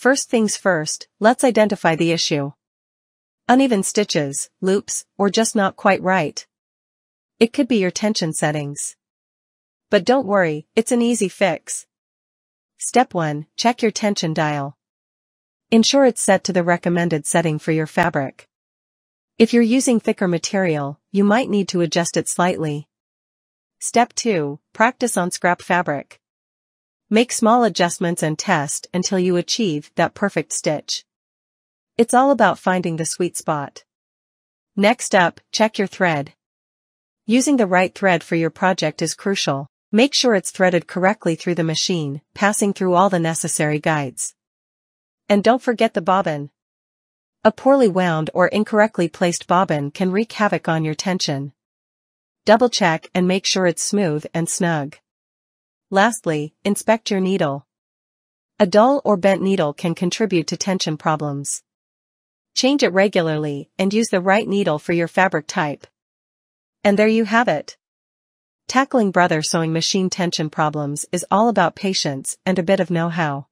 First things first, let's identify the issue. Uneven stitches, loops, or just not quite right. It could be your tension settings. But don't worry, it's an easy fix. Step 1, check your tension dial. Ensure it's set to the recommended setting for your fabric. If you're using thicker material, you might need to adjust it slightly. Step 2, practice on scrap fabric. Make small adjustments and test until you achieve that perfect stitch. It's all about finding the sweet spot. Next up, check your thread. Using the right thread for your project is crucial. Make sure it's threaded correctly through the machine, passing through all the necessary guides. And don't forget the bobbin. A poorly wound or incorrectly placed bobbin can wreak havoc on your tension. Double-check and make sure it's smooth and snug. Lastly, inspect your needle. A dull or bent needle can contribute to tension problems. Change it regularly and use the right needle for your fabric type. And there you have it. Tackling Brother sewing machine tension problems is all about patience and a bit of know-how.